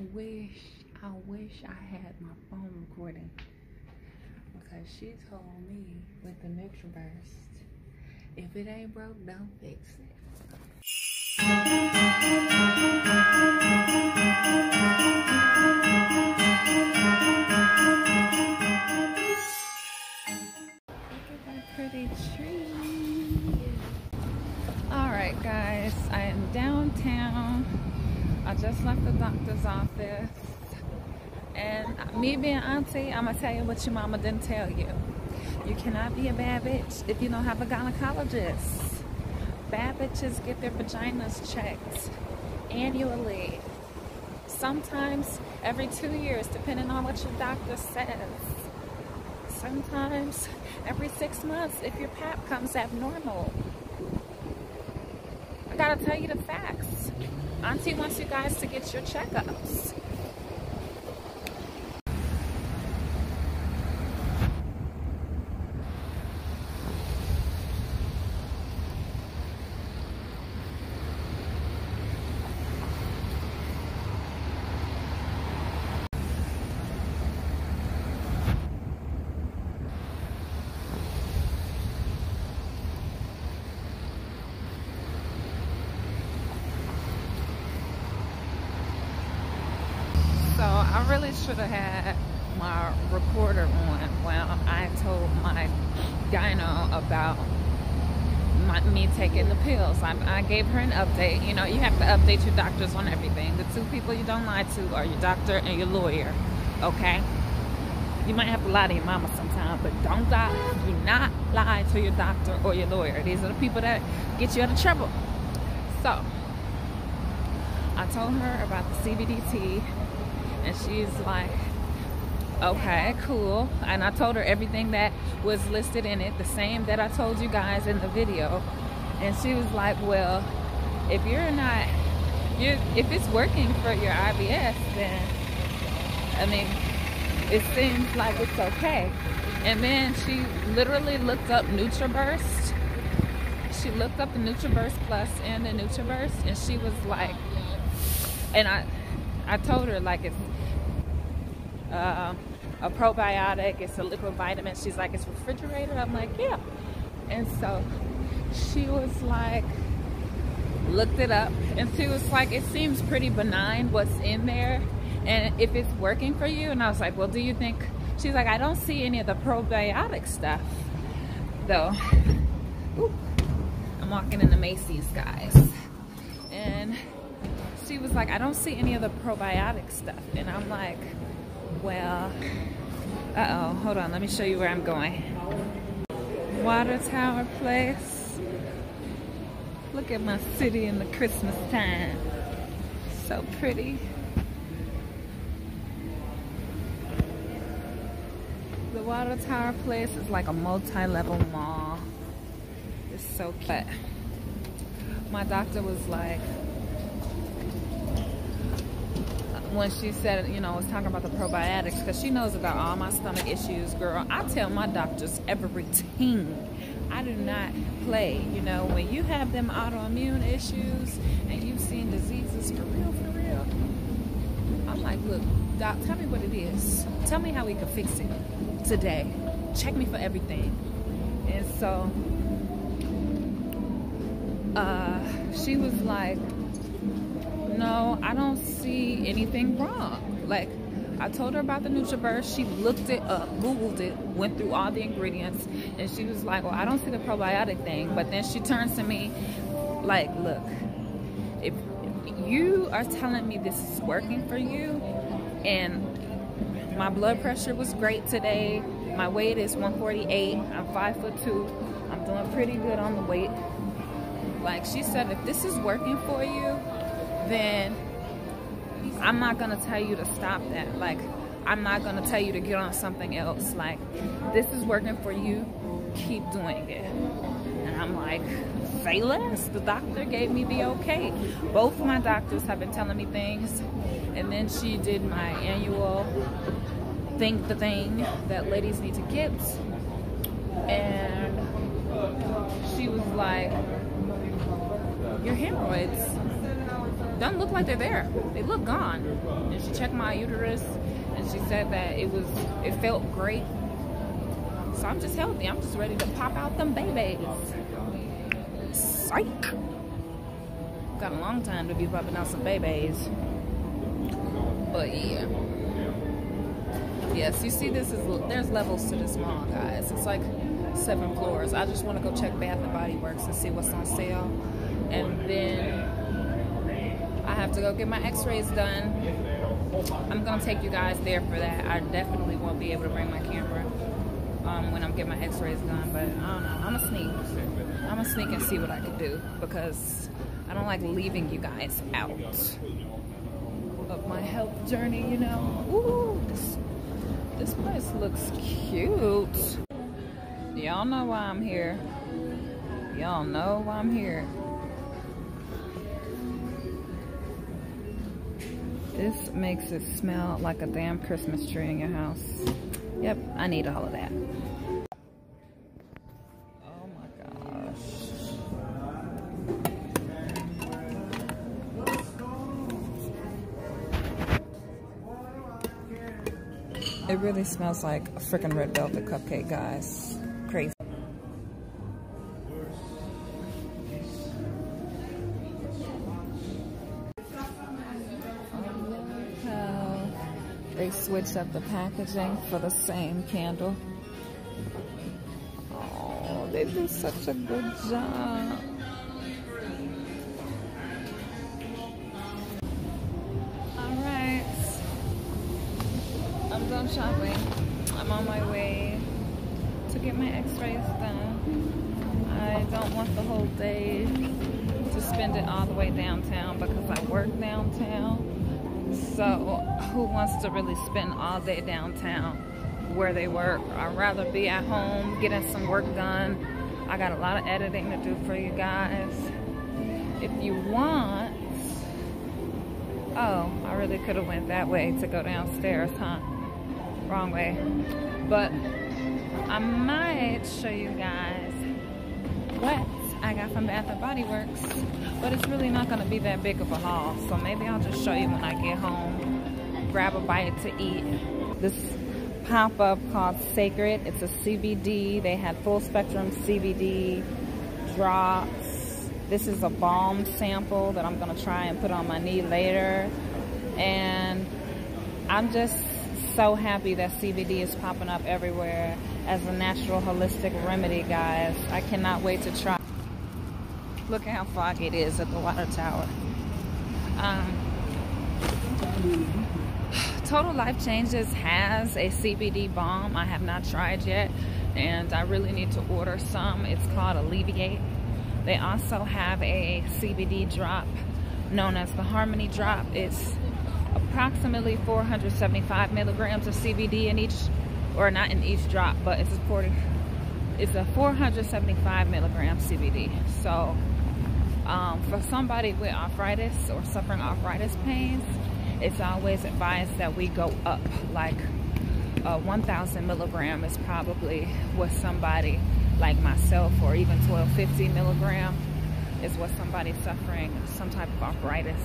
I wish I had my phone recording, because she told me with the NutriBurst, if it ain't broke, don't fix it. Look at that pretty tree. Alright guys, I am downtown. I just left the doctor's office. And me being auntie, I'm going to tell you what your mama didn't tell you. You cannot be a bad bitch if you don't have a gynecologist. Bad bitches get their vaginas checked annually. Sometimes every 2 years, depending on what your doctor says. Sometimes every 6 months if your pap comes abnormal. I got to tell you the facts. Auntie wants you guys to get your checkups. I really should have had my recorder on when I told my gyno about me taking the pills. I gave her an update. You know, you have to update your doctors on everything. The two people you don't lie to are your doctor and your lawyer, okay? You might have to lie to your mama sometimes, but don't lie. Do not lie to your doctor or your lawyer. These are the people that get you out of trouble. So, I told her about the CBD tea. And she's like, okay, cool. And I told her everything that was listed in it, the same that I told you guys in the video. And she was like, well, if you're not, if it's working for your IBS, then, I mean, it seems like it's okay. And then she literally looked up NutriBurst. She looked up the NutriBurst Plus and the NutriBurst, and she was like, and I told her, like, it's a probiotic, it's a liquid vitamin. She's like, it's refrigerated? I'm like, yeah. And so she was like, looked it up, and she was like, it seems pretty benign what's in there, and if it's working for you. And I was like, well, do you think? She's like, I don't see any of the probiotic stuff, though. Oop. I'm walking in the Macy's, guys. And she was like, I don't see any of the probiotic stuff. And I'm like, well, uh-oh, hold on, let me show you where I'm going. Water Tower Place. Look at my city in the Christmas time. So pretty. The Water Tower Place is like a multi-level mall. It's so cute. My doctor was like, when she said, you know, I was talking about the probiotics, because she knows about all my stomach issues, girl. I tell my doctors everything. I do not play. You know, when you have them autoimmune issues and you've seen diseases for real, I'm like, look, doc, tell me what it is. Tell me how we can fix it today. Check me for everything. And so, she was like, no, I don't see anything wrong. Like, I told her about the NutriBurst. She looked it up, Googled it, went through all the ingredients, and she was like, well, I don't see the probiotic thing. But then she turns to me like, look, if you are telling me this is working for you, and my blood pressure was great today, my weight is 148, I'm 5'2", I'm doing pretty good on the weight. Like, she said, if this is working for you, then I'm not going to tell you to stop that. Like, I'm not going to tell you to get on something else. Like, this is working for you. Keep doing it. And I'm like, say less. The doctor gave me the okay. Both of my doctors have been telling me things. And then she did my annual think the thing that ladies need to get. And she was like, your hemorrhoids. doesn't look like they're there. They look gone. And she checked my uterus, and she said that it felt great. So I'm just healthy. I'm just ready to pop out them babies. Psych. Got a long time to be popping out some babies. But yeah. Yes, you see, this is, there's levels to this mall, guys. It's like 7 floors. I just want to go check Bath and Body Works and see what's on sale, and then I have to go get my x-rays done. I'm gonna take you guys there for that. I definitely won't be able to bring my camera when I'm getting my x-rays done, but I don't know, I'm gonna sneak and see what I can do, because I don't like leaving you guys out of my health journey, you know. Ooh, this place looks cute. Y'all know why I'm here. Y'all know why I'm here. This makes it smell like a damn Christmas tree in your house. Yep, I need all of that. Oh my gosh. It really smells like a freaking red velvet cupcake, guys. Crazy. They switched up the packaging for the same candle. Oh, they do such a good job. All right, I'm done shopping. I'm on my way to get my x-rays done. I don't want the whole day to spend it all the way downtown, because I work downtown. So who wants to really spend all day downtown where they work? I'd rather be at home getting some work done. I got a lot of editing to do for you guys. If you want, oh, I really could have went that way to go downstairs, huh? Wrong way. But I might show you guys what I got from Bath and Body Works, but it's really not gonna be that big of a haul, so maybe I'll just show you when I get home, grab a bite to eat. This pop-up called Sacred, it's a CBD. They had full spectrum CBD drops. This is a balm sample that I'm gonna try and put on my knee later. And I'm just so happy that CBD is popping up everywhere as a natural holistic remedy, guys. I cannot wait to try. Look at how foggy it is at the Water Tower. Total Life Changes has a CBD balm. I have not tried yet, and I really need to order some. It's called Alleviate. They also have a CBD drop known as the Harmony Drop. It's approximately 475 milligrams of CBD in each, or not in each drop, but it's a 475 milligram CBD. So for somebody with arthritis or suffering arthritis pains, it's always advised that we go up, like 1,000 milligram is probably what somebody like myself, or even 1250 milligram is what somebody suffering some type of arthritis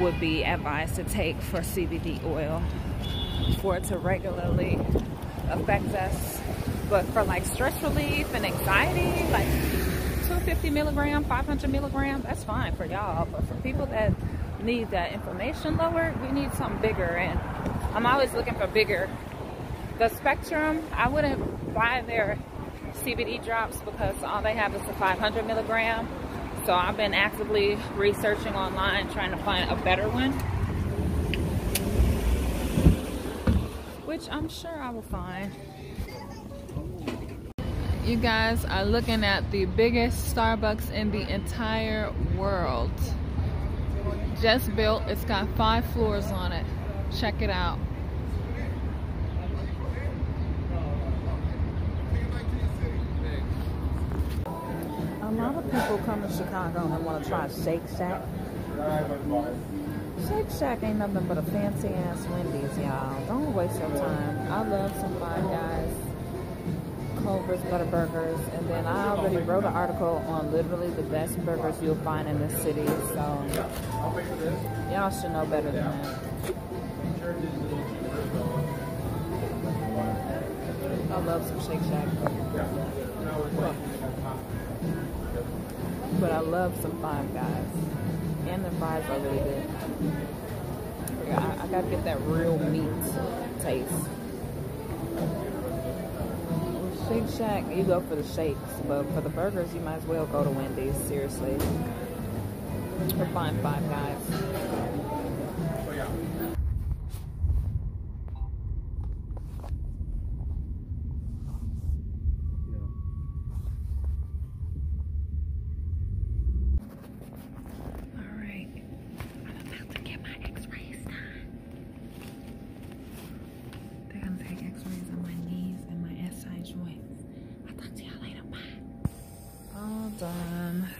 would be advised to take for CBD oil, for it to regularly affect us. But for like stress relief and anxiety, like 250 milligram, 500 milligram, that's fine for y'all. But for people that need that inflammation lower, we need something bigger. And I'm always looking for bigger. The Spectrum, I wouldn't buy their CBD drops because all they have is the 500 milligram. So I've been actively researching online, trying to find a better one, which I'm sure I will find. You guys are looking at the biggest Starbucks in the entire world. Just built. It's got 5 floors on it. Check it out. A lot of people come to Chicago and want to try Shake Shack. Shake Shack ain't nothing but a fancy ass Wendy's, y'all. Don't waste your time. I love some Five Guys home for butter burgers, and then I already wrote an article on literally the best burgers you'll find in the city, so y'all should know better than that. I love some Shake Shack. But I love some Five Guys. And the fries are really good. I gotta get that real meat taste. Shake Shack, you go for the shakes, but for the burgers, you might as well go to Wendy's, seriously. Or find Five Guys. Done.